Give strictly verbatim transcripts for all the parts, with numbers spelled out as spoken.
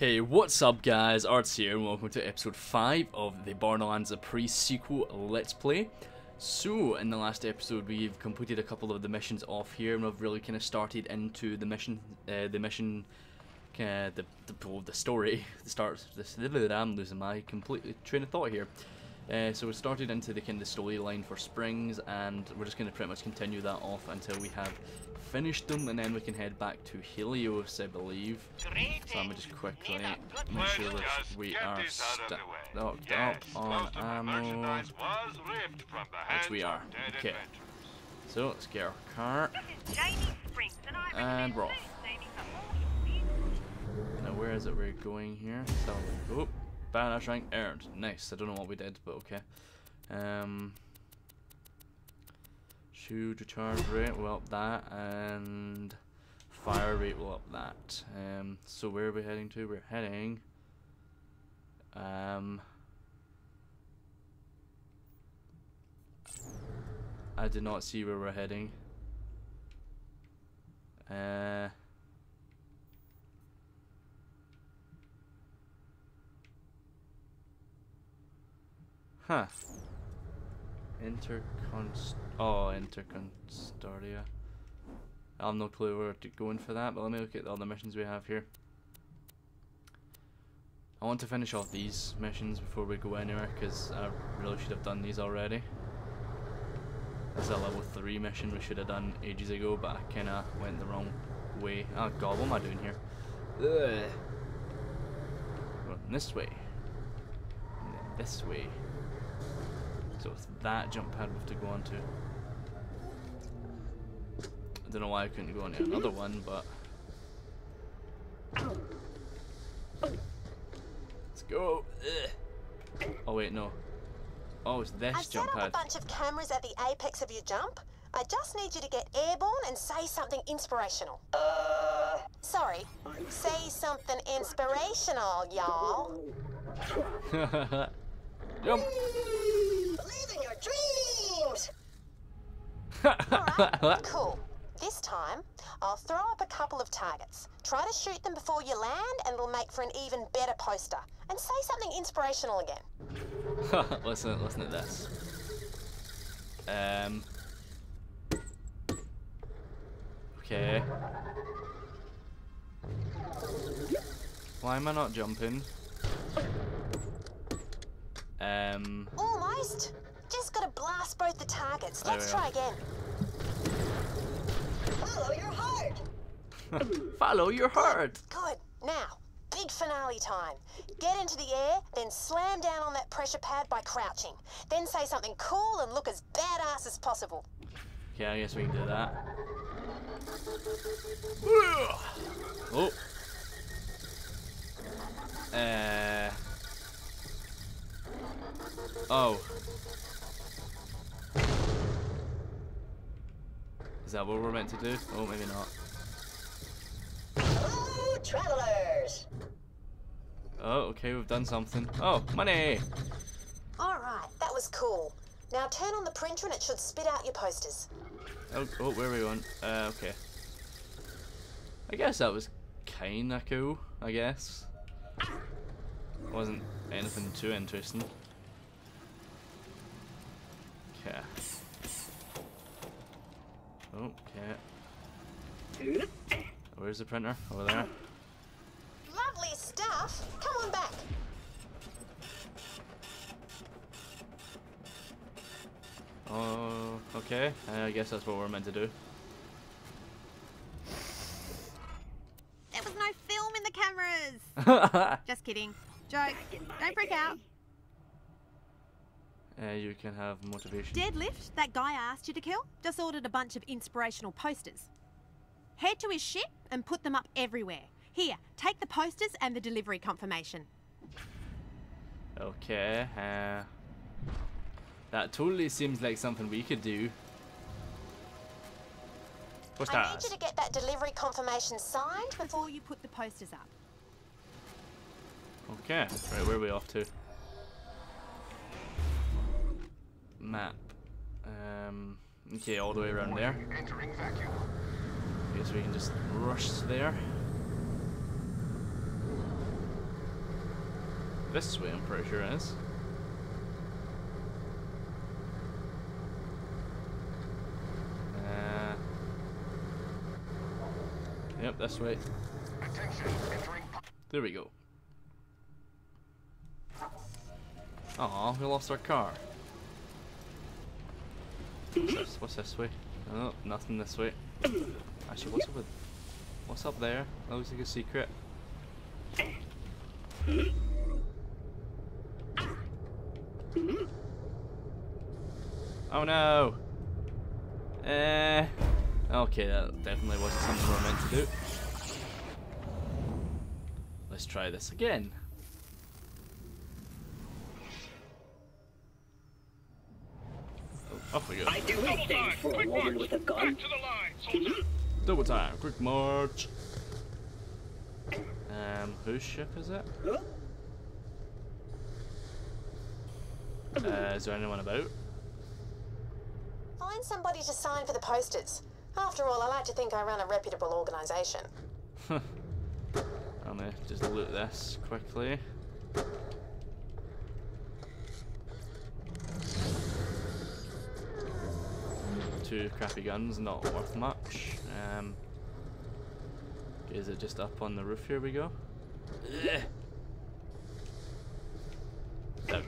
Hey, what's up guys, Arts here and welcome to episode five of the Borderlands Pre-Sequel Let's Play. So, in the last episode we've completed a couple of the missions off here and we've really kind of started into the mission, uh, the mission, uh, the, the, oh, the story, the start, the, I'm losing my complete train of thought here. Uh, so we started into the kind of storyline for Springs and we're just going to pretty much continue that off until we have finished them, and then we can head back to Helios, I believe. Greetings. So I'm going to just quickly make sure that we are stocked yes, up on ammo, which we are. Okay, so let's get our car and we're off. Now where is it we're going here? So we go. Badass rank earned. Nice. I don't know what we did, but okay. Um, shoot recharge rate, we'll up that, and fire rate, we'll up that. Um, so where are we heading to? We're heading. Um, I did not see where we're heading. Uh. Huh. Interconst... Oh, Interconstoria. I have no clue where to go in for that, but let me look at all the missions we have here. I want to finish off these missions before we go anywhere, because I really should have done these already. That's a level three mission we should have done ages ago, but I kinda went the wrong way. Oh god, what am I doing here? Ugh. Going this way. And then this way. So it's that jump pad we have to go onto. I don't know why I couldn't go onto another one, but let's go. Ugh. Oh wait, no. Oh, it's this I've jump pad. I've set up a bunch of cameras at the apex of your jump. I just need you to get airborne and say something inspirational. Uh, Sorry, say something inspirational, y'all. Jump. Dreams! Alright, cool. This time, I'll throw up a couple of targets. Try to shoot them before you land and it'll make for an even better poster. And say something inspirational again. listen, listen to this. Um... Okay. Why am I not jumping? Um... Almost! Just gotta blast both the targets. Let's try again. Follow your heart. Follow your heart. Good. Now, big finale time. Get into the air, then slam down on that pressure pad by crouching. Then say something cool and look as badass as possible. Okay, I guess we can do that. Oh. Uh. Oh. Is that what we're meant to do? Oh, maybe not. Hello, travelers. Oh, okay, we've done something. Oh, money! Alright, that was cool. Now turn on the printer and it should spit out your posters. Oh, oh where are we going? Uh, okay. I guess that was kinda cool, I guess. Wasn't anything too interesting. Okay. Okay. Where's the printer? Over there. Lovely stuff. Come on back. Oh, okay. I guess that's what we're meant to do. There was no film in the cameras. Just kidding. Joke. Don't freak out. Uh, you can have motivation. Deadlift, that guy I asked you to kill, just ordered a bunch of inspirational posters. Head to his ship and put them up everywhere. Here, take the posters and the delivery confirmation. Okay, uh, that totally seems like something we could do. What's that? I need you to get that delivery confirmation signed before you put the posters up. Okay, right, where are we off to? Map. Um, okay, all the way around there. Entering vacuum. I guess we can just rush there. This way, I'm pretty sure it is. Uh, yep, this way. There we go. Aw, we lost our car. What's this way? Oh, nothing this way. Actually, what's up with... What's up there? That looks like a secret. Oh no! Eh... Okay, that definitely wasn't something we were meant to do. Let's try this again. Off we go. I do anything for a woman with a gun. Double time, quick march. Um, whose ship is it? Uh, is there anyone about? Find somebody to sign for the posters. After all, I like to think I run a reputable organisation. I'm gonna just loot this quickly. Two crappy guns, not worth much. Um, is it just up on the roof? Here we go. Ugh. Down.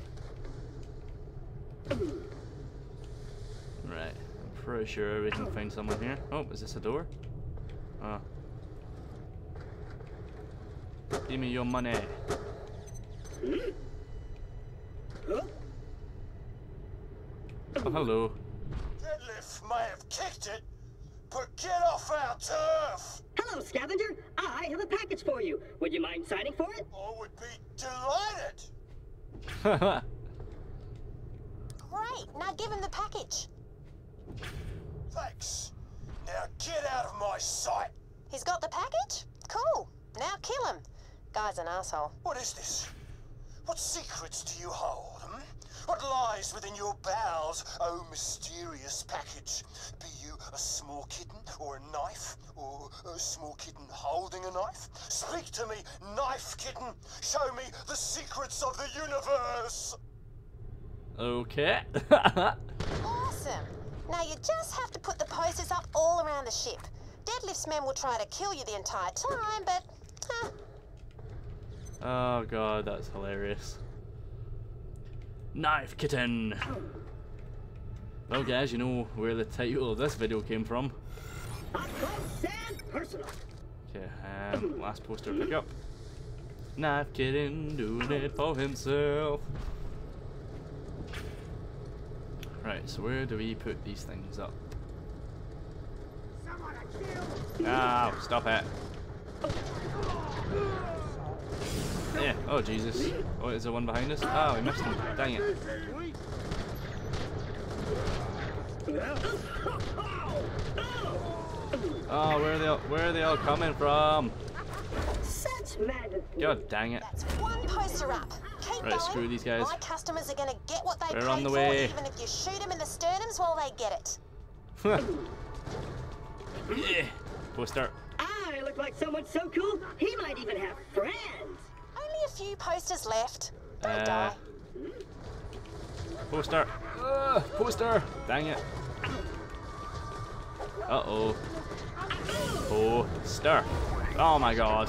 Right, I'm pretty sure we can find someone here. Oh, is this a door? Oh. Give me your money. Oh, hello. I have kicked it, but get off our turf! Hello, scavenger. I have a package for you. Would you mind signing for it? I would be delighted. Great. Now give him the package. Thanks. Now get out of my sight. He's got the package? Cool. Now kill him. Guy's an asshole. What is this? What secrets do you hold? What lies within your bowels, oh mysterious package? Be you a small kitten or a knife, or a small kitten holding a knife? Speak to me, Knife Kitten! Show me the secrets of the universe! Okay. Awesome! Now you just have to put the posters up all around the ship. Deadlift's men will try to kill you the entire time, but... Huh. Oh god, that's hilarious. Knife Kitten! Well guys, you know where the title of this video came from. Okay, um, last poster pick up. Knife Kitten doing it for himself. Right, so where do we put these things up? Oh, stop it. Yeah, oh Jesus. Oh, is there one behind us? Oh, we missed him. Dang it. Oh, where are they all, where are they all coming from? God dang it. That's one poster up. Keep right, going. Screw these guys. My customers are gonna get what they We're on the way. Even if you shoot them in the sternums while they get it. Yeah. Poster. I look like someone so cool, he might even have friends. A few posters left. Don't uh, die. Poster. Uh, poster. Dang it. Uh oh. Poster. Oh my god.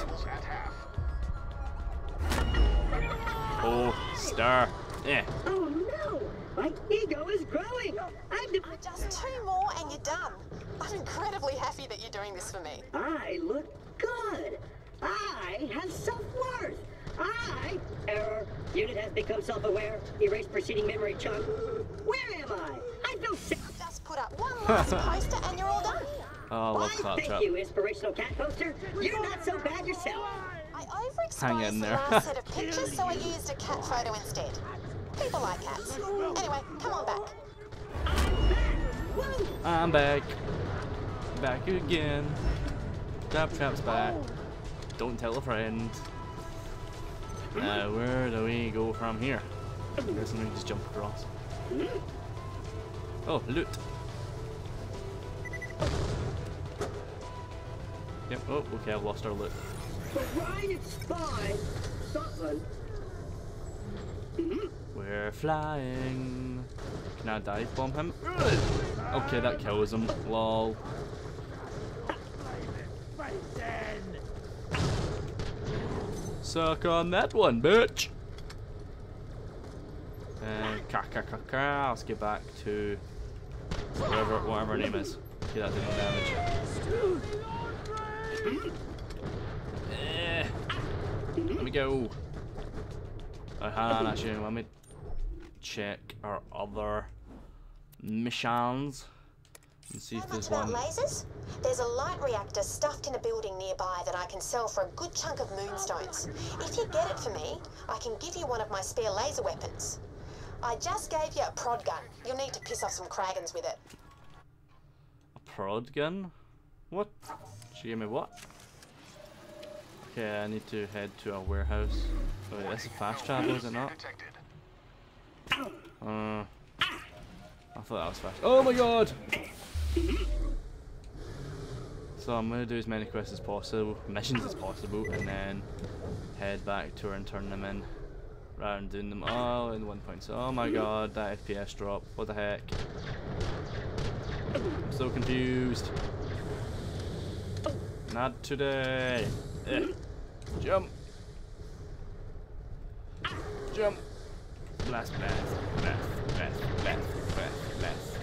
Poster. Yeah. Oh no. My ego is growing. I'm just two more and you're done. I'm incredibly happy that you're doing this for me. I look good. I have self-worth. I, error, unit has become self-aware, erase preceding memory chunk. Where am I? I feel sick. Just put up one last poster and you're all done. Oh, love Claptrap. Thank you, inspirational cat poster. You're not so bad yourself. I overexposed the last set of pictures, so I used a cat photo instead. People like cats. Anyway, come on back. I'm back. Woo. I'm back. Back again. Claptrap's back. Don't tell a friend. Now, uh, where do we go from here? Doesn't we just jump across? Oh, loot! Yep, oh, okay, I've lost our loot. The Rhine at Spy, Scotland. We're flying. Can I dive bomb him? Okay, that kills him. Lol. Suck on that one, bitch. Uh, ka ka ka ka. Let's get back to whatever whatever her name is. Okay, that did damage. Uh, let me go. Oh, hang on, actually, let me check our other missions and see if there's one. Lasers? There's a light reactor stuffed in a building nearby that I can sell for a good chunk of moonstones. If you get it for me, I can give you one of my spare laser weapons. I just gave you a prod gun. You'll need to piss off some Kraggons with it. A prod gun? What? She gave me what? Okay, I need to head to our warehouse. Oh, wait, that's a fast travel, is it not? Uh, I thought that was fast. Oh my god! So I'm gonna do as many quests as possible, missions as possible, and then head back to her and turn them in. Rather than doing them all in one point. So, oh my god, that F P S drop. What the heck? I'm so confused. Not today. Eh. Jump! Jump! Blast, blast, blast, blast, blast, blast, blast.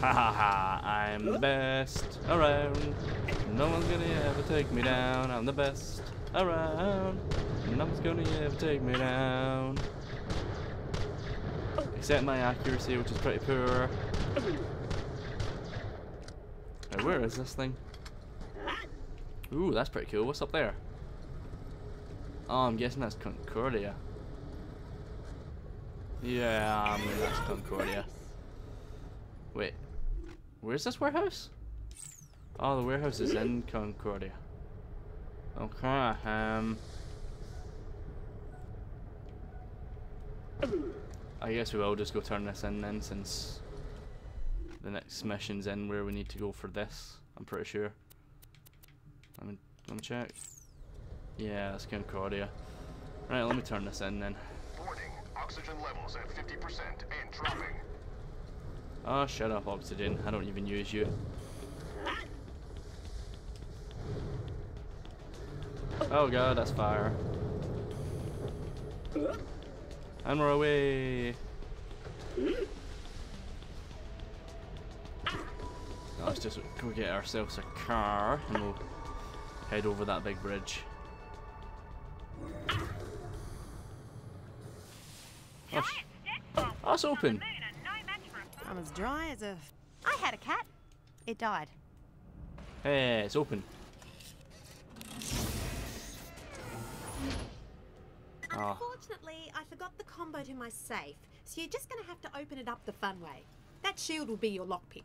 Ha ha ha, I'm the best around. No one's gonna ever take me down. I'm the best around. No one's gonna ever take me down. Except my accuracy, which is pretty poor. Now, where is this thing? Ooh, that's pretty cool. What's up there? Oh, I'm guessing that's Concordia. Yeah, I mean, that's Concordia. Wait, where's this warehouse? Oh, the warehouse is in Concordia. Okay, um... I guess we will just go turn this in then, since the next mission's in where we need to go for this, I'm pretty sure. Let me, let me check. Yeah, that's Concordia. Right, let me turn this in then. Warning, oxygen levels at fifty percent and dropping. Oh, shut up, oxygen. I don't even use you. Oh god, that's fire. And we're away. Let's just go get ourselves a car and we'll head over that big bridge. Oh, that's open. I'm as dry as a. I had a cat. It died. Hey, it's open. Oh. Unfortunately, I forgot the combo to my safe, so you're just gonna have to open it up the fun way. That shield will be your lockpick.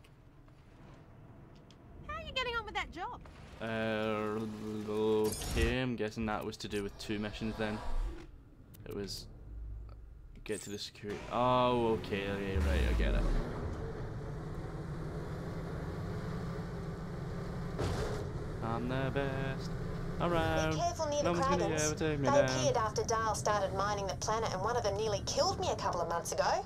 How are you getting on with that job? Uh, okay, I'm guessing that was to do with two missions then. It was get to the security. Oh, okay, okay, right, I get it. I'm the best around. Be careful near the Kraggons. They appeared after Dahl started mining the planet, and one of them nearly killed me a couple of months ago.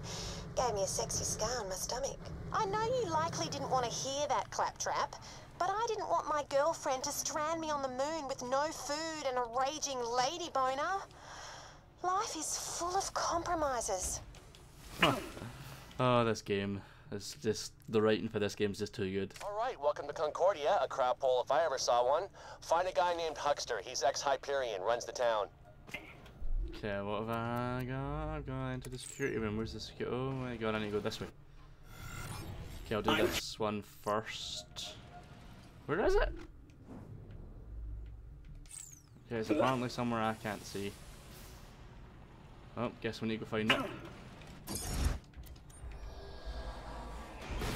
Gave me a sexy scar on my stomach. I know you likely didn't want to hear that, Claptrap, but I didn't want my girlfriend to strand me on the moon with no food and a raging lady boner. Life is full of compromises. Oh, this game. It's just, the writing for this game is just too good. Alright, welcome to Concordia, a crap hole if I ever saw one. Find a guy named Huxter, he's ex-Hyperion, runs the town. Okay, what have I got? I've gone into the security room. Where's the security? Oh my god, I need to go this way. Okay, I'll do this one first. Where is it? Okay, it's apparently somewhere I can't see. Oh, guess we need to go find it.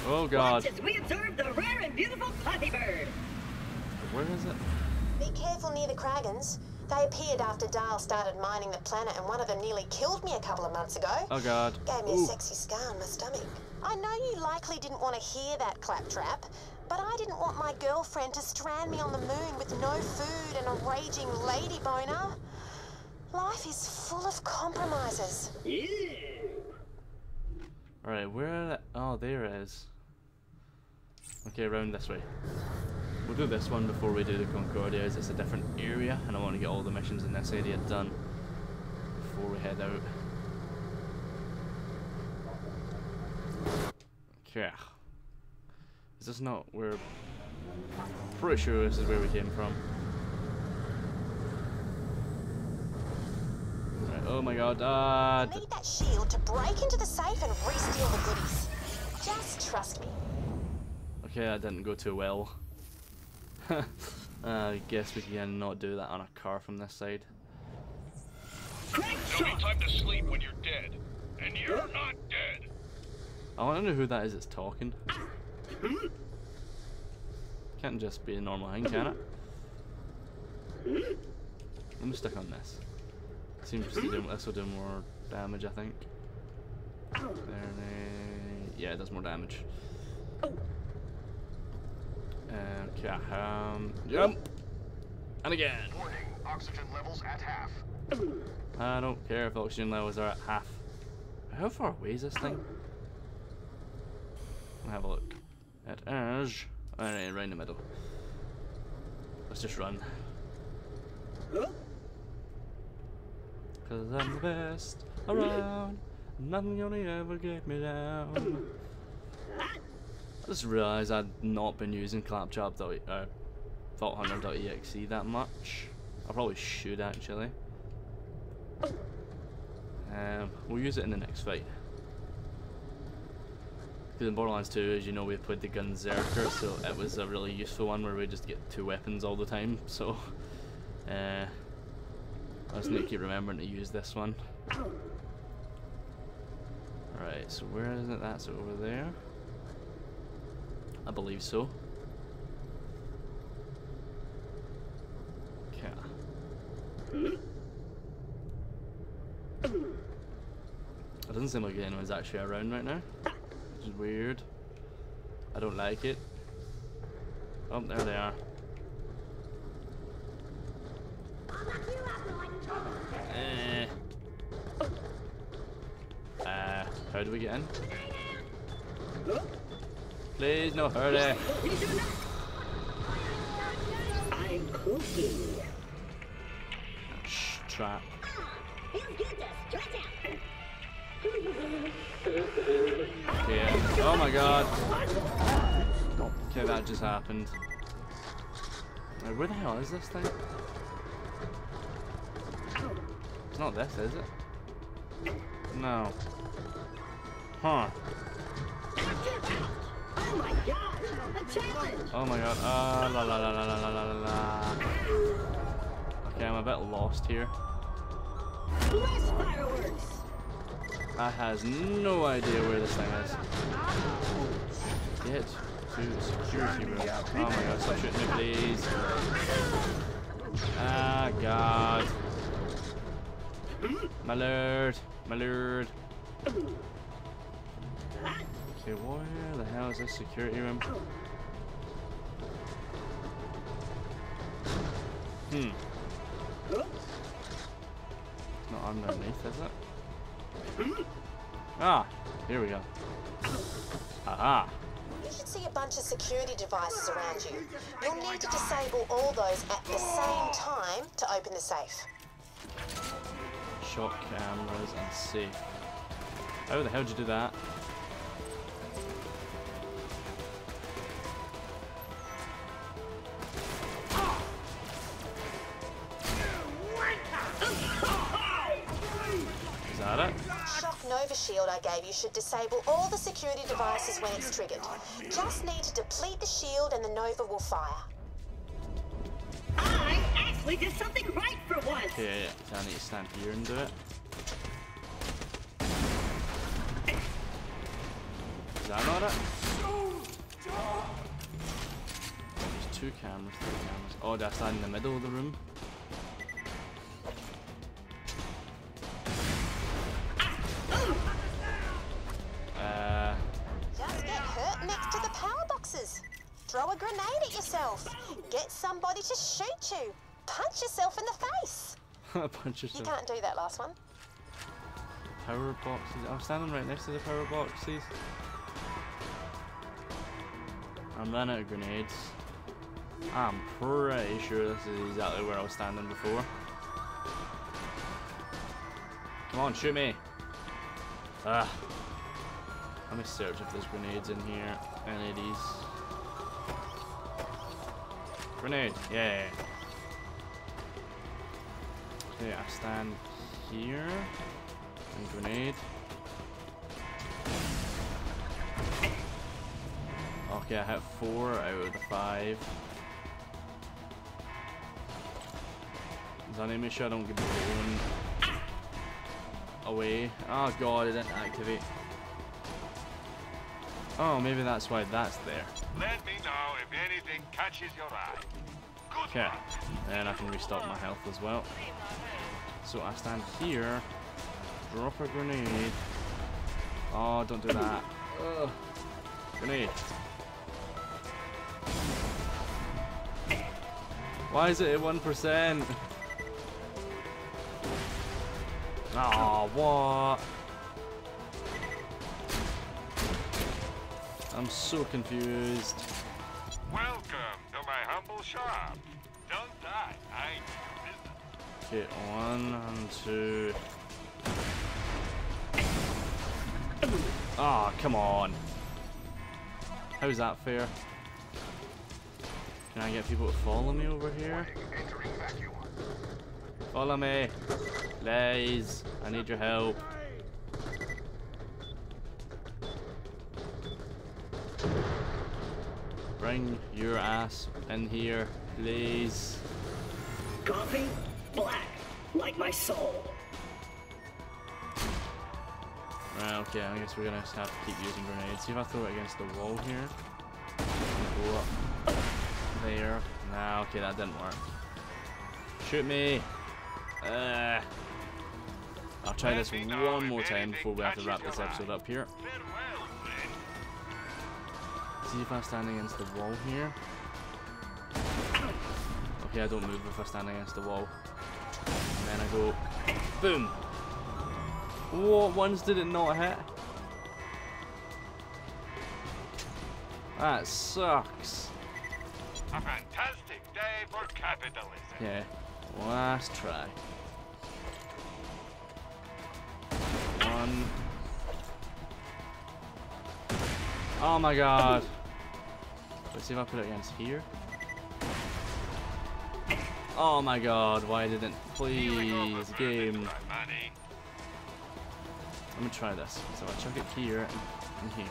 Oh god. Watch as we observe the rare and beautiful flappy bird. Where is it? Be careful near the Kraggons. They appeared after Dahl started mining the planet, and one of them nearly killed me a couple of months ago. Oh god. Gave me Ooh. a sexy scar on my stomach. I know you likely didn't want to hear that, Claptrap, But I didn't want my girlfriend to strand me on the moon with no food and a raging lady boner. Life is full of compromises. Alright, where are that? Oh, there it is. Okay, around this way. We'll do this one before we do the Concordia, as it's a different area and I want to get all the missions in this area done before we head out. Okay. Is this not where... Pretty sure this is where we came from. Right, oh my god, ah! Uh, need that shield to break into the safe and re-steal the goodies. Just trust me. Okay, that didn't go too well. uh, I guess we can not do that on a car from this side. It's only time to sleep when you're dead, and you're not dead. I want to know who that is that's talking. Can't just be a normal thing, can it? Let me stick on this. Seems to do, this will do more damage, I think. There, they, yeah, it does more damage. Okay, um, jump! And again! Warning, oxygen levels at half. I don't care if oxygen levels are at half. How far away is this thing? We'll have a look. It is... Alright, right in the middle. Let's just run. Cause I'm the best around. Nothing gonna ever get me down. I just realised I'd not been using Claptrap dot E X E uh, that much. I probably should actually. Um, we'll use it in the next fight. Because in Borderlands two, as you know, we played the Gun Zerker, so it was a really useful one where we just get two weapons all the time. So uh, I just need to keep remembering to use this one. Alright, so where is it? That's over there. I believe so. Okay. It doesn't seem like anyone's actually around right now. Which is weird. I don't like it. Oh, there they are. Eh. Uh, how do we get in? Please, no hurry. I'm cooking. Shh, trap. You get this. Stretch out. Yeah. Oh my god. Okay, that just happened. Now, where the hell is this thing? It's not this, is it? No. Huh. Oh my god! A challenge! Oh my god! Ah, la la la la la la la la. Okay, I'm a bit lost here. Bless fireworks! I has no idea where this thing is. Get to security room. Oh my god! Stop shooting me, please! Ah, god! My lord! My lord! Okay, where the hell is this security room? Hmm. It's not underneath, is it? Ah, here we go. Aha! You should see a bunch of security devices around you. You'll need to disable all those at the same time to open the safe. Shock cameras and safe. How the hell did you do that? Shield I gave you should disable all the security devices when it's triggered. Just need to deplete the shield and the Nova will fire. I actually did something right for once. Okay, yeah, so I need to stand here and do it. Is that not it? There's two cameras, three cameras. Oh, that's that in the middle of the room. Throw a grenade at yourself. Get somebody to shoot you. Punch yourself in the face. Punch yourself. You can't do that last one. The power boxes. I'm standing right next to the power boxes. I'm running out of grenades. I'm pretty sure this is exactly where I was standing before. Come on, shoot me. Ah. Let me search if there's grenades in here. Any of these. Grenade, yeah. Okay, I stand here. And grenade. Okay, I hit four out of the five. I need to make sure I don't get blown away. Oh god, it didn't activate. Oh, maybe that's why that's there. Let me know if anything catches your eye. Okay, then I can restock my health as well. So I stand here, drop a grenade. Oh, don't do that. Ugh. Grenade. Why is it at one percent? Aw, what? I'm so confused. Welcome to my humble shop. Don't die, I do business. Okay, one and two. Ah, oh, come on. How's that fair? Can I get people to follow me over here? Follow me. Please. I need your help. Bring your ass in here, please. Coffee? Black. Like my soul. Right, okay, I guess we're gonna just have to keep using grenades. See if I throw it against the wall here. Go up there. Nah, okay, that didn't work. Shoot me! Uh, I'll try this one more time before we have to wrap this episode up here. See if I'm standing against the wall here. Okay, I don't move if I stand against the wall. And then I go... Boom! What ones did it not hit? That sucks. A fantastic day for capitalism. Yeah. Last try. One. Oh my god. Let's see if I put it against here. Oh my god, why didn't please game? Let me try this. So I chuck it here and here.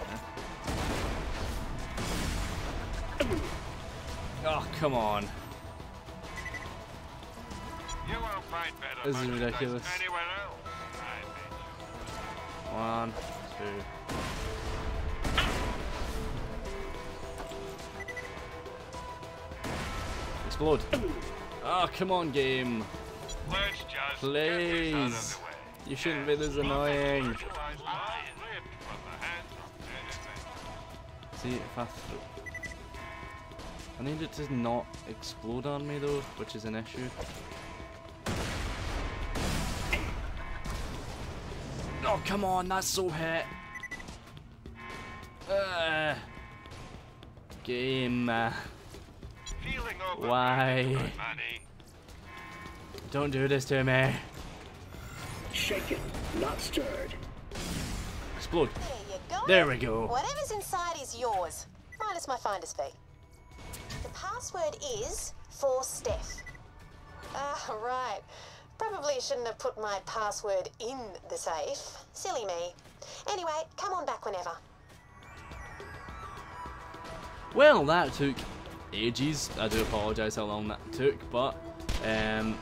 Oh come on. You won't find better this is ridiculous. Else, one, two. Explode. Oh, come on, game. Let's just please. Get this out of the way. You shouldn't be this annoying. See if I. I need it to not explode on me though, which is an issue. Oh, come on, that's so hit. Uh, game. Uh, why? Don't do this to me. Shaken, not stirred. Explode. There you go. There we go. Whatever's inside is yours, minus my finder's fee. The password is for Steph. Ah, uh, right. Probably shouldn't have put my password in the safe. Silly me. Anyway, come on back whenever. Well, that took ages. I do apologise how long that took, but um,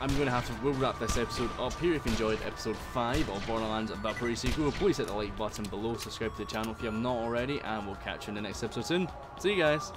I'm going to have to we'll wrap this episode up here. If you enjoyed episode five of Borderlands the Pre-Sequel, please hit the like button below, subscribe to the channel if you have not already, and we'll catch you in the next episode soon. See you guys.